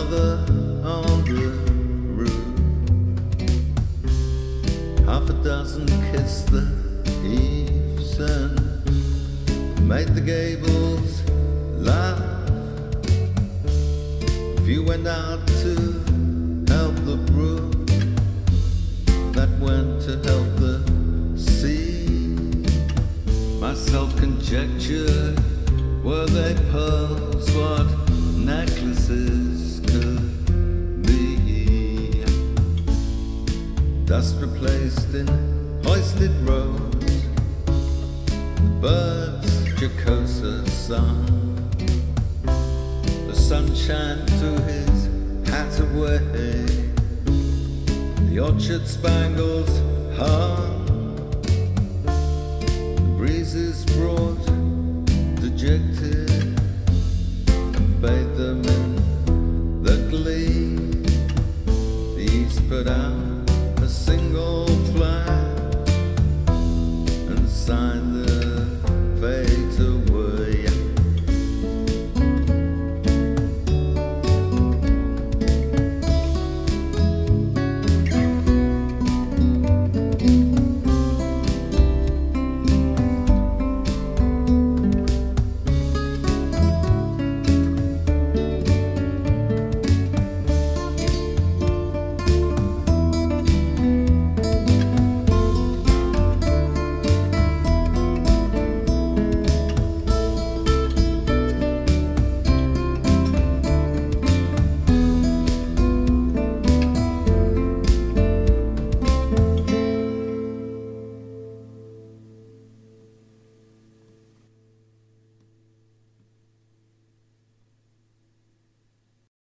mother on the roof. Half a dozen kissed the eaves and made the gables laugh. A few went out to help the brook, that went to help the sea. Myself conjectured, were they pearls what necklaces could be? Dust replaced in hoisted rows, birds' jocosa song. The sunshine threw his hat away, the orchard spangles hung, the breezes brought the jig.